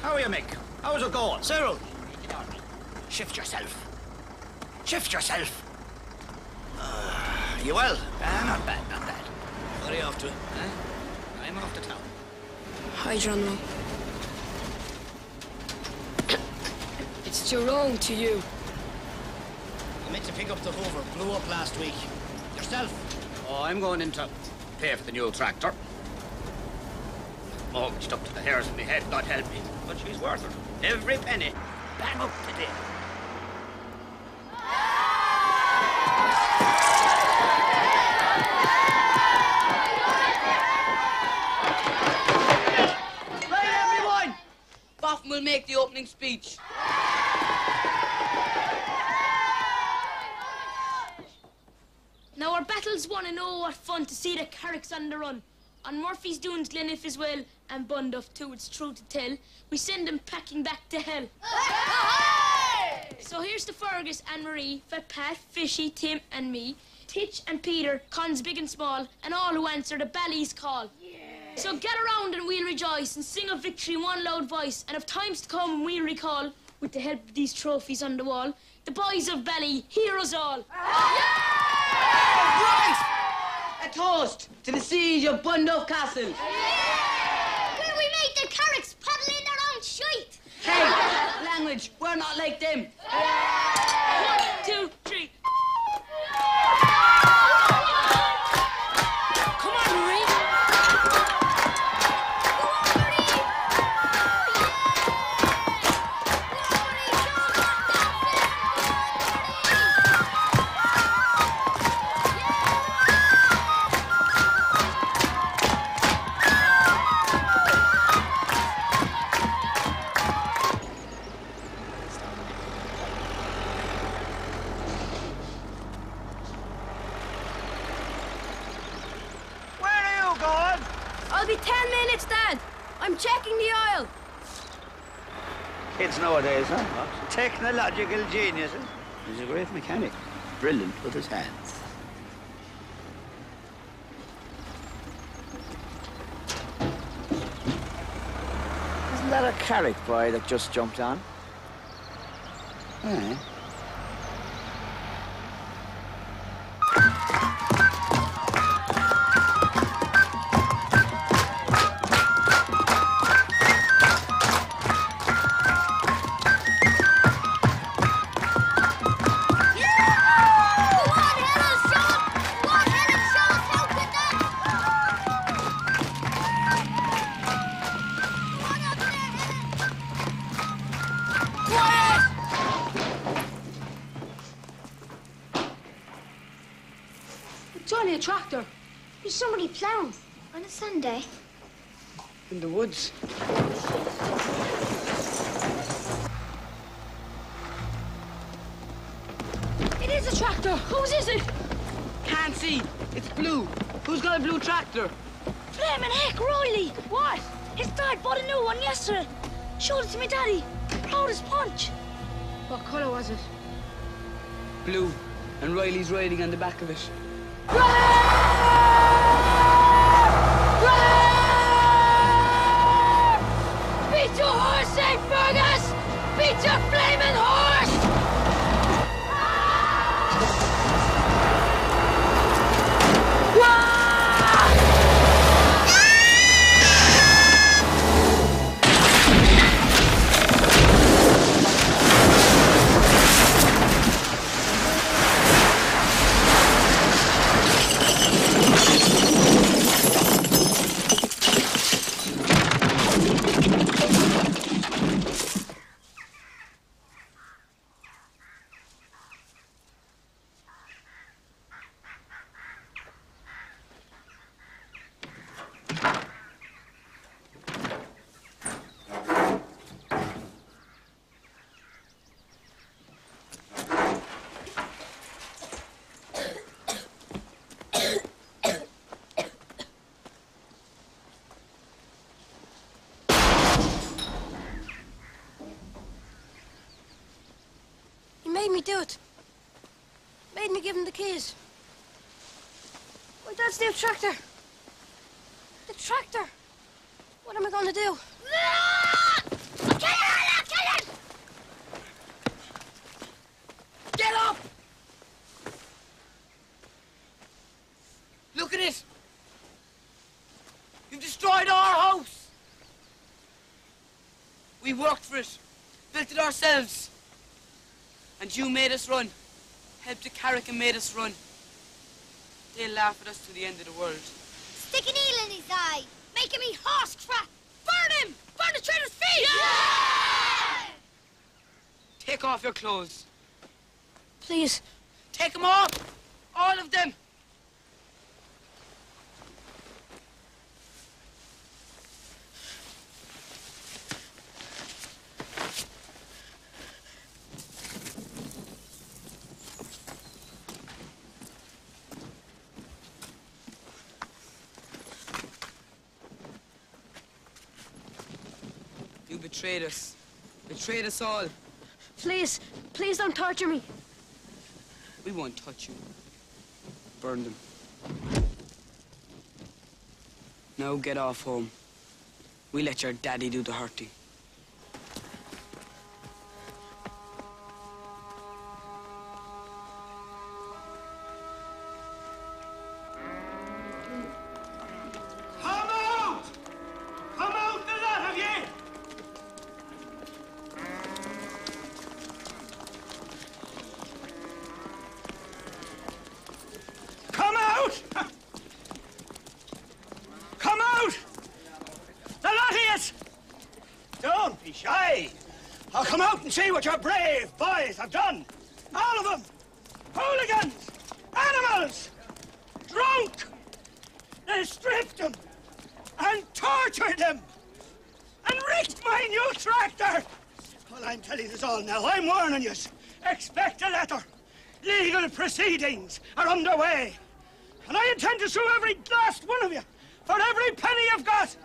How are you, Mick? How's it going? Cyril? Shift yourself. Shift yourself. You well? Not bad, not bad. What are you off to? I'm off to town. Hi, Geronimo. It's too wrong to you. I meant to pick up the Hoover. Blew up last week. Yourself? Oh, I'm going in to pay for the new tractor. Mortgaged up to the hairs in my head, God help me. But she's worth it. Every penny. Bang up today. Right, everyone! Boffin will make the opening speech. Now our battle's won, and oh, what fun to see the Carricks on the run. On Murphy's Dunes, Gleniff as well, and Bunduff too, it's true to tell. We send them packing back to hell. So here's to Fergus, Anne-Marie, Fat Pat, Fishy, Tim and me, Titch and Peter, cons big and small, and all who answer the Bally's call. Yeah. So get around and we'll rejoice, and sing of victory in one loud voice, and of times to come when we'll recall, with the help of these trophies on the wall, the boys of Bally, heroes all. Right! A toast to the siege of Bunduff Castle. Yeah! Will we make the Carricks paddle in their own shite? Hey, language, we're not like them. Yeah! 1, 2, 3. Come on, Marie. Go on, Marie. Go on, Marie. Nowadays, huh? Technological geniuses. He's a great mechanic, brilliant with his hands. Isn't that a Carrick boy that just jumped on? Eh? In the woods. It is a tractor. Whose is it? Can't see. It's blue. Who's got a blue tractor? Blimey heck, Riley! What? His dad bought a new one yesterday. Showed it to me daddy. Proud as punch. What colour was it? Blue. And Riley's riding on the back of it. Beat your horse, eh, Fergus! Beat your flaming horse! Give him the keys. My dad's new tractor. The tractor. What am I going to do? Kill him! Kill him! Get up! Look at it. You've destroyed our house. We worked for it, built it ourselves, and you made us run. Helped the Carrick and made us run. They'll laugh at us to the end of the world. Stick an eel in his eye, making me horse crap. Burn him! Burn the traitor's feet! Yeah! Take off your clothes. Please. Take them off! All of them! Betrayed us. Betrayed us all. Please, please don't torture me. We won't touch you. Burn them. Now get off home. We let your daddy do the hurting. See what your brave boys have done! All of them! Hooligans! Animals! Drunk! They stripped them! And tortured them! And wrecked my new tractor! Well, I'm telling you all now, I'm warning you. Expect a letter. Legal proceedings are underway. And I intend to sue every last one of you for every penny you've got!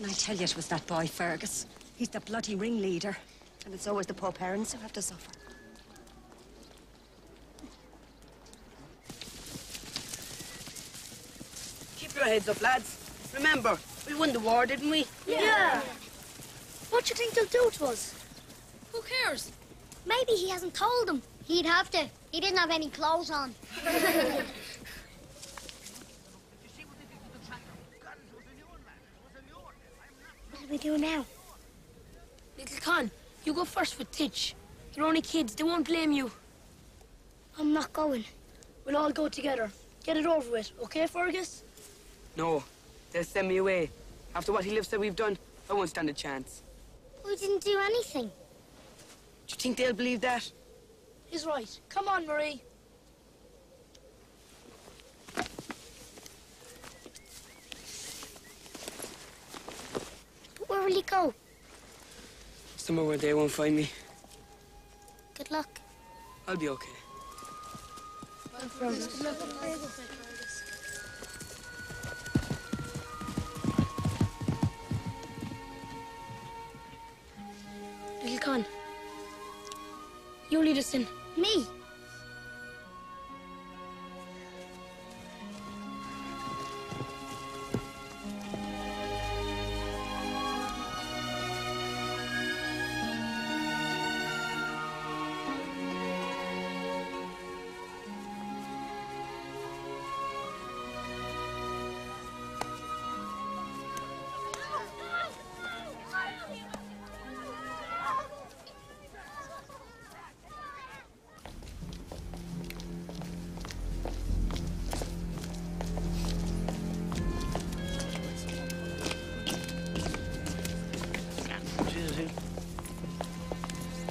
I tell you, it was that boy, Fergus. He's the bloody ringleader. And it's always the poor parents who have to suffer. Keep your heads up, lads. Remember, we won the war, didn't we? Yeah. What do you think they'll do to us? Who cares? Maybe he hasn't told them. He'd have to. He didn't have any clothes on. What do we do now? Little Con, you go first with Titch. You're only kids, they won't blame you. I'm not going. We'll all go together. Get it over with, okay, Fergus? No, they'll send me away. After what Elizabeth said we've done, I won't stand a chance. We didn't do anything. Do you think they'll believe that? He's right. Come on, Marie. Where will he go? Somewhere where they won't find me. Good luck. I'll be okay. Good luck. Little Con, you lead us in. Me?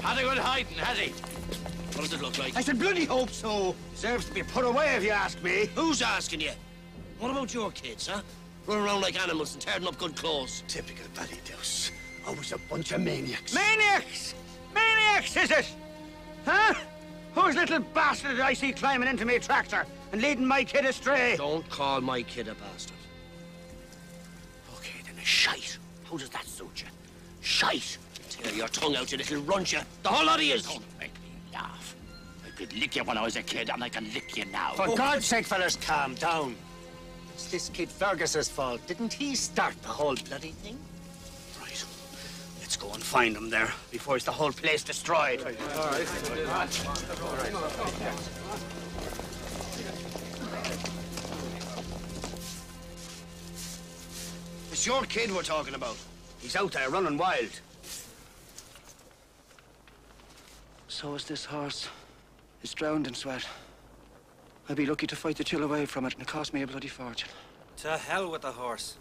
Had a good hiding, has he? What does it look like? I should bloody hope so. Deserves to be put away, if you ask me. Who's asking you? What about your kids, huh? Running around like animals and tearing up good clothes. Typical Ballydowse. Always a bunch of maniacs. Maniacs? Maniacs, is it? Huh? Whose little bastard did I see climbing into my tractor and leading my kid astray? Don't call my kid a bastard. Okay, then a shite. How does that suit you? Shite. Tear your tongue out, you little runcher. The whole lot of you. Don't make me laugh. I could lick you when I was a kid, and I can lick you now. For God's sake, fellas, calm down. It's this kid Fergus's fault. Didn't he start the whole bloody thing? Right. Let's go and find him there before it's the whole place destroyed. All right. All right. All right. All right. It's your kid we're talking about. He's out there running wild. So is this horse. It's drowned in sweat. I'd be lucky to fight the chill away from it, and it cost me a bloody fortune. To hell with the horse.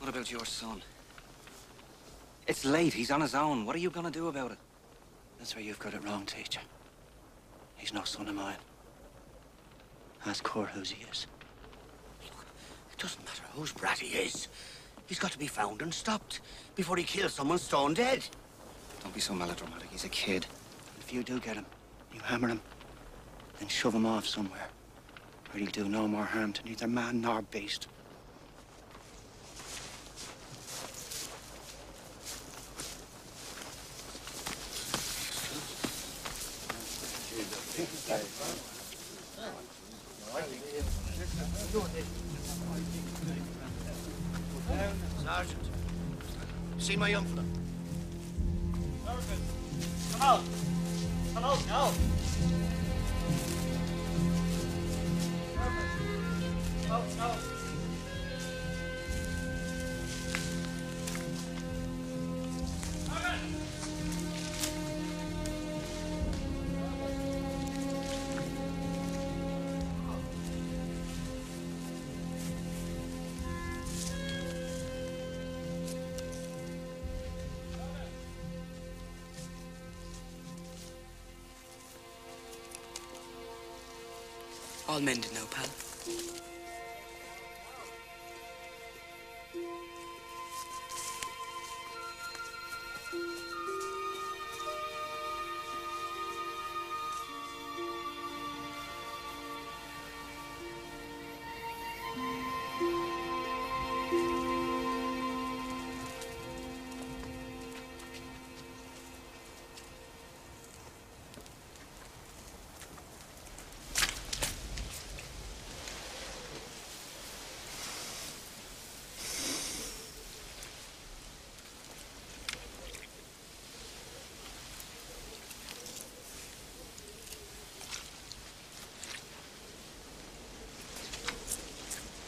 What about your son? It's late. He's on his own. What are you gonna do about it? That's where you've got it wrong, teacher. He's no son of mine. Ask Cor whose he is. It doesn't matter whose brat he is. He's got to be found and stopped before he kills someone stone dead. Don't be so melodramatic. He's a kid. If you do get him, you hammer him, then shove him off somewhere where he'll do no more harm to neither man nor beast. Sergeant, see my young fella. Come out. Come out now. Come out now. All mended now, pal.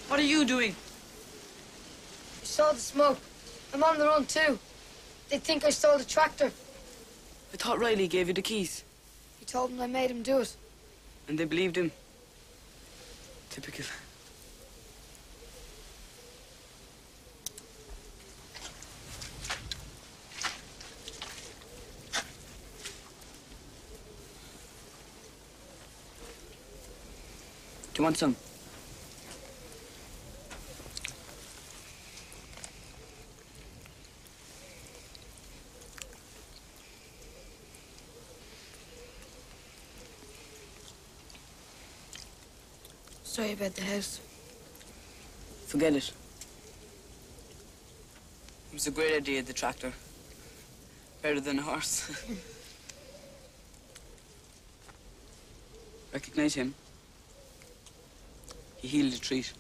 What are you doing? I saw the smoke. I'm on their own too. They think I stole the tractor. I thought Riley gave you the keys. He told them I made him do it. And they believed him. Typical. Do you want some? Sorry about the house. Forget it. It was a great idea, the tractor. Better than a horse. Recognize him? He healed a treat.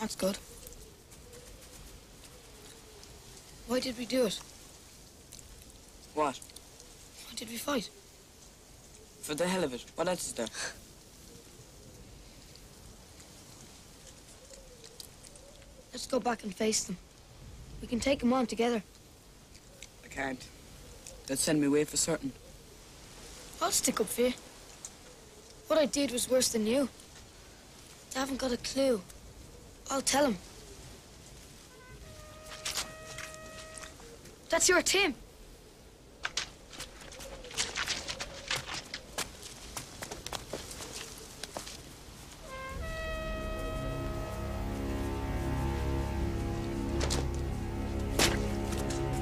That's good. Why did we do it? What? Why did we fight? For the hell of it. What else is there? Let's go back and face them. We can take them on together. I can't. They'll send me away for certain. I'll stick up for you. What I did was worse than you. They haven't got a clue. I'll tell them. That's your team.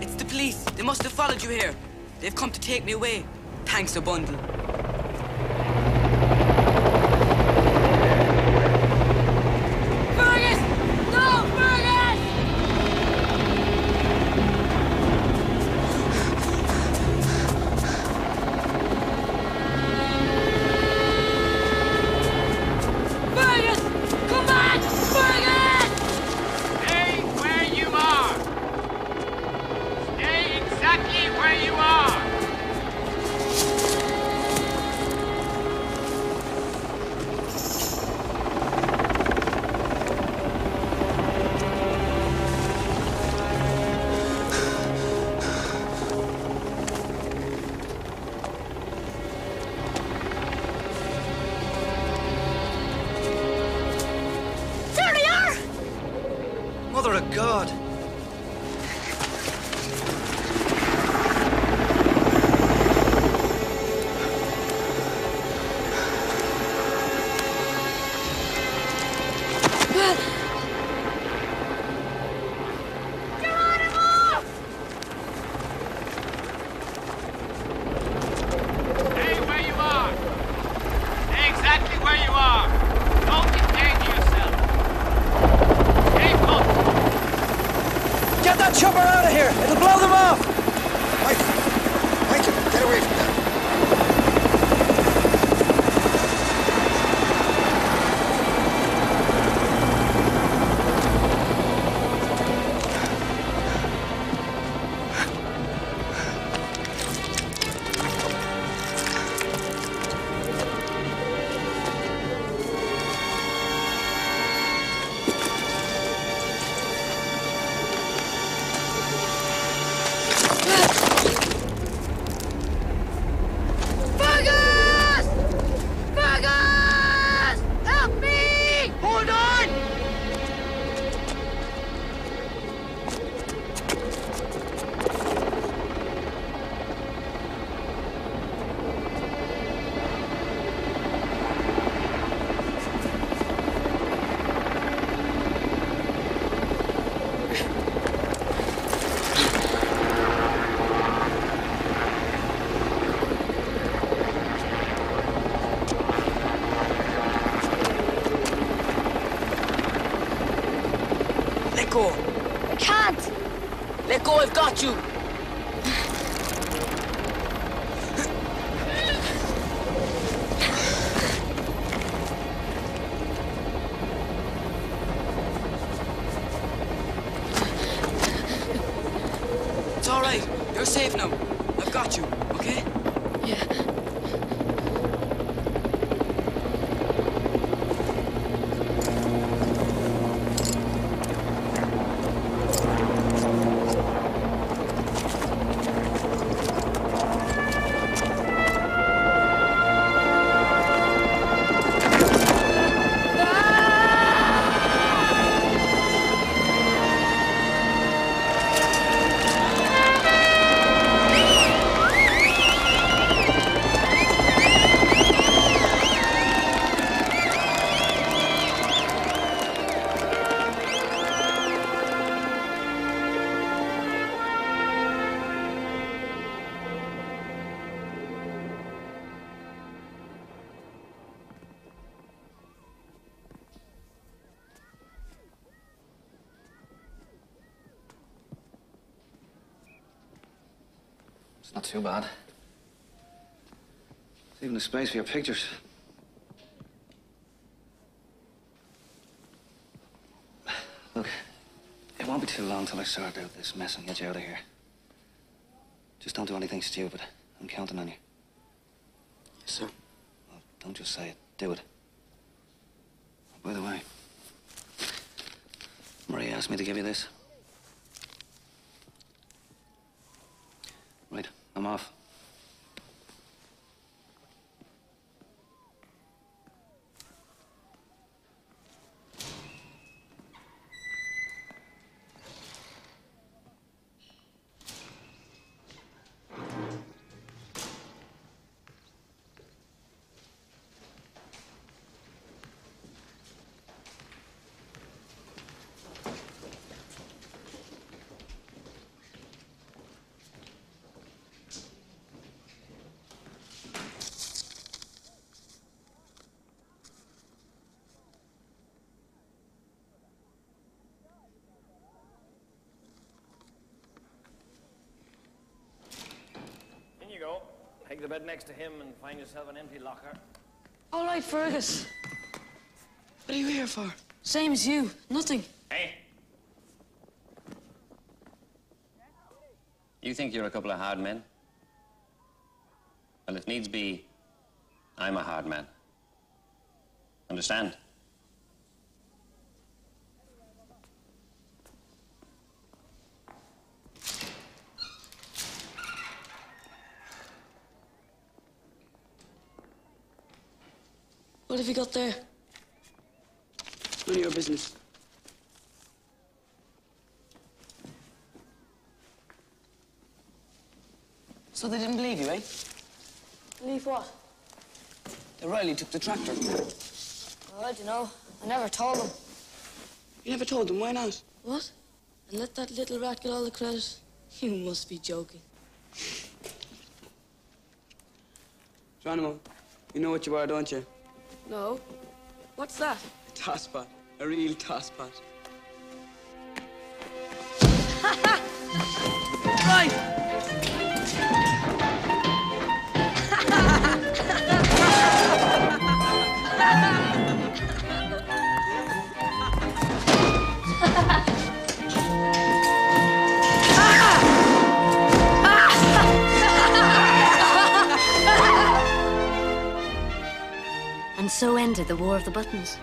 It's the police. They must have followed you here. They've come to take me away. Thanks a bundle. I've got you! It's all right. You're safe now. I've got you, okay? Yeah. It's not too bad. There's even a space for your pictures. Look, it won't be too long till I sort out this mess and get you out of here. Just don't do anything stupid. I'm counting on you. Yes, sir. Well, don't just say it. Do it. By the way, Marie asked me to give you this. Right, I'm off. Take the bed next to him and find yourself an empty locker. All right, Fergus. What are you here for? Same as you. Nothing. Hey. You think you're a couple of hard men? Well, if needs be, I'm a hard man. Understand? What have you got there? None of your business. So they didn't believe you, eh? Believe what? That Riley took the tractor. Well, I don't know. I never told them. You never told them? Why not? What? And let that little rat get all the credit? You must be joking. Geronimo, you know what you are, don't you? No. What's that? A tosspot. A real tosspot. Right! And so ended the War of the Buttons.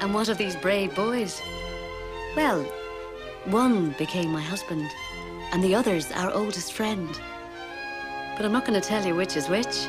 And what of these brave boys? Well, one became my husband, and the other's our oldest friend. But I'm not going to tell you which is which.